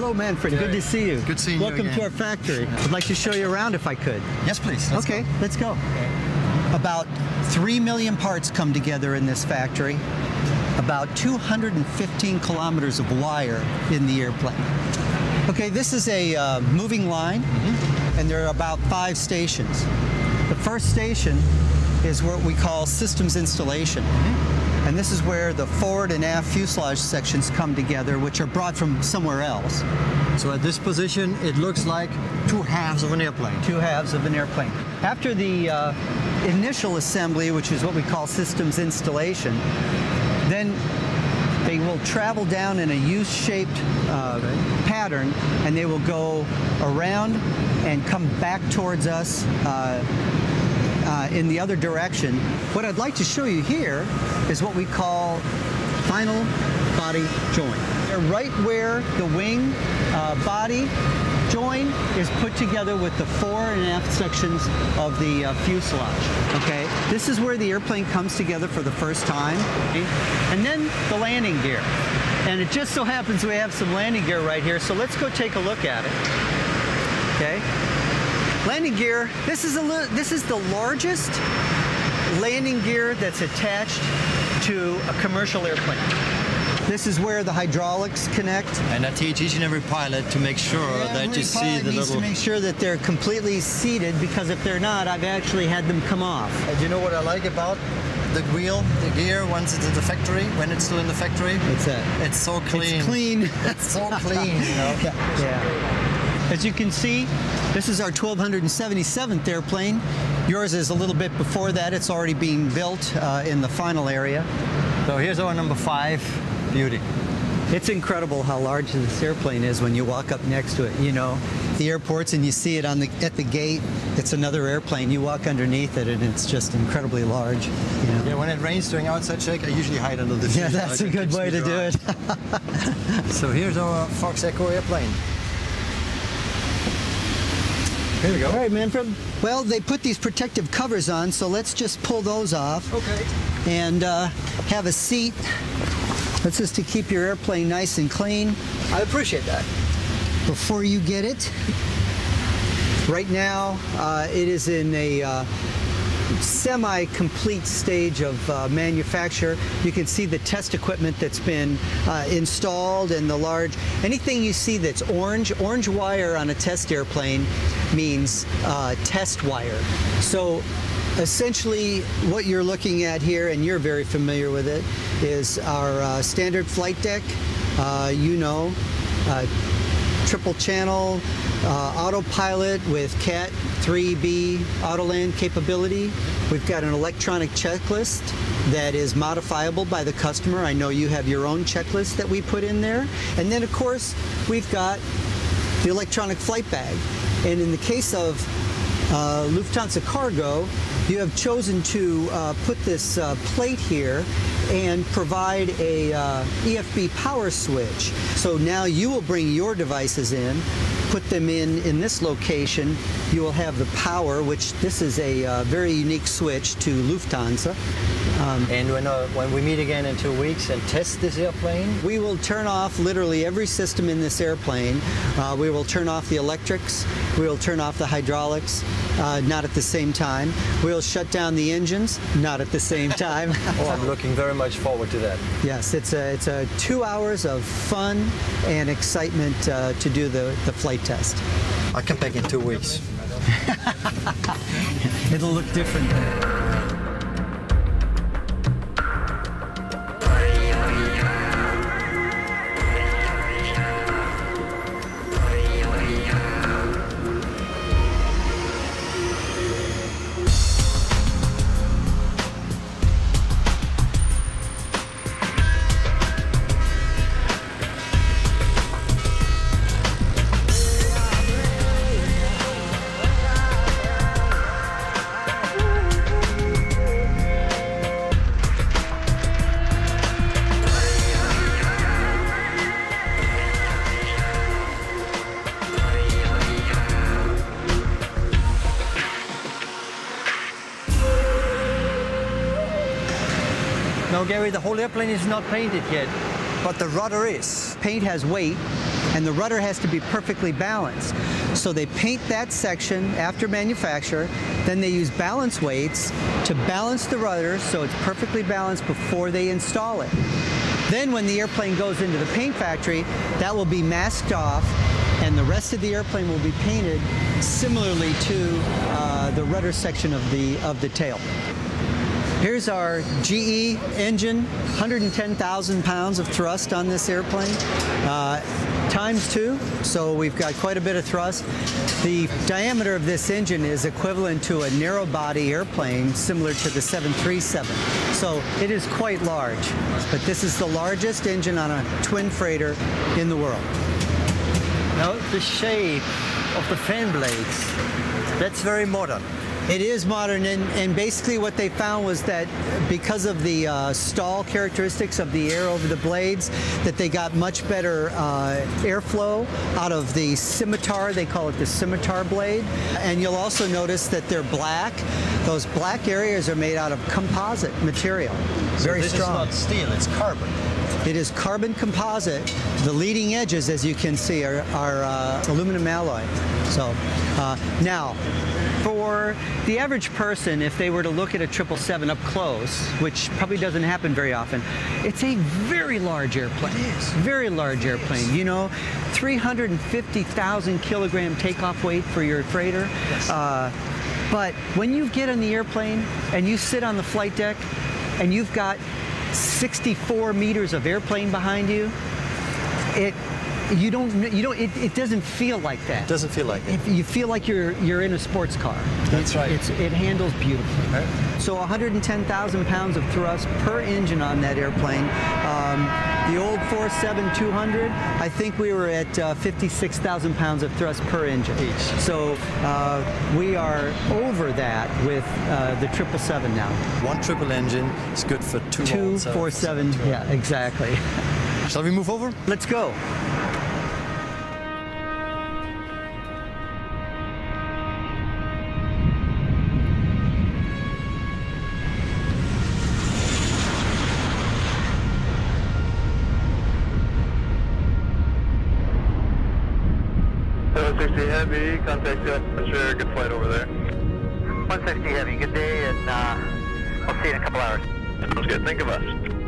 Hello, Manfred. Good to see you. Good seeing you. Welcome to our factory. I'd like to show you around if I could. Yes, please. Okay, let's go. About 3 million parts come together in this factory. About 215 kilometers of wire in the airplane. Okay, this is a moving line, and there are about 5 stations. The first station is what we call systems installation. And this is where the forward and aft fuselage sections come together, which are brought from somewhere else. So at this position, it looks like two halves of an airplane. Two halves of an airplane. After the initial assembly, which is what we call systems installation, then they will travel down in a U-shaped pattern, and they will go around and come back towards us in the other direction. What I'd like to show you here is what we call final body join. They're right where the wing body join is put together with the forward and aft sections of the fuselage. Okay, this is where the airplane comes together for the first time. And then the landing gear. And it just so happens we have some landing gear right here, so let's go take a look at it. Okay, landing gear. This is the largest landing gear that's attached to a commercial airplane. This is where the hydraulics connect. And I teach each and every pilot to make sure that you see the little... to make sure that they're completely seated, because if they're not, I've actually had them come off. And you know what I like about the wheel, the gear, once it's in the factory, when it's still in the factory? What's that? It's so clean. It's clean. It's so clean, you know? Yeah. As you can see, this is our 1277th airplane. Yours is a little bit before that. It's already being built in the final area. So here's our number 5. Beauty. It's incredible how large this airplane is when you walk up next to it. You know, the airports, and you see it at the gate. It's another airplane. You walk underneath it, and it's just incredibly large. You know? Yeah, when it rains during outside check, I usually hide under the seat. Yeah, that's a good way to do it. So here's our Fox Echo airplane. Here we go. All right, Manfred. Well, they put these protective covers on, so let's just pull those off. Okay. And have a seat. That's just to keep your airplane nice and clean. I appreciate that. Before you get it, right now it is in a semi-complete stage of manufacture. You can see the test equipment that's been installed, and the large, anything you see that's orange wire on a test airplane means test wire. So essentially what you're looking at here, and you're very familiar with it, is our standard flight deck, triple channel autopilot with CAT 3B autoland capability. We've got an electronic checklist that is modifiable by the customer. I know you have your own checklist that we put in there. And then of course we've got the electronic flight bag. And in the case of Lufthansa Cargo, you have chosen to put this plate here and provide a EFB power switch. So now you will bring your devices in, put them in this location. You will have the power, which this is a very unique switch to Lufthansa. And when we meet again in 2 weeks and test this airplane, we will turn off literally every system in this airplane. We will turn off the electrics. We will turn off the hydraulics, not at the same time. We'll shut down the engines, not at the same time. Oh, I'm looking very much forward to that. Yes, it's 2 hours of fun and excitement to do the flight test. I'll come back in 2 weeks. It'll look different. Now, Gary, the whole airplane is not painted yet, but the rudder is. Paint has weight, and the rudder has to be perfectly balanced. So they paint that section after manufacture, then they use balance weights to balance the rudder so it's perfectly balanced before they install it. Then when the airplane goes into the paint factory, that will be masked off and the rest of the airplane will be painted similarly to the rudder section of the tail. Here's our GE engine, 110,000 pounds of thrust on this airplane, ×2, so we've got quite a bit of thrust. The diameter of this engine is equivalent to a narrow body airplane similar to the 737, so it is quite large. But this is the largest engine on a twin freighter in the world. Now the shape of the fan blades, that's very modern. It is modern, and basically what they found was that because of the stall characteristics of the air over the blades, that they got much better airflow out of the scimitar. They call it the scimitar blade. And you'll also notice that they're black. Those black areas are made out of composite material. Very strong. So this is not steel, it's carbon. It is carbon composite. The leading edges, as you can see, are aluminum alloy. So now, for the average person, if they were to look at a 777 up close, which probably doesn't happen very often, it's a very large airplane. It is. Very large airplane. You know, 350,000 kilogram takeoff weight for your freighter. Yes. But when you get on the airplane and you sit on the flight deck and you've got 64 meters of airplane behind you, it doesn't feel like that. It doesn't feel like it. You feel like you're in a sports car. That's right. It handles beautifully. Right. So 110,000 pounds of thrust per engine on that airplane. The old 47200, I think we were at 56,000 pounds of thrust per engine each. So we are over that with the 777 now. One triple engine is good for two 472. Yeah, exactly. Shall we move over? Let's go. Heavy, contact you. Sure, good flight over there. 160 Heavy, good day, and I'll see you in a couple hours. Sounds good, think of us.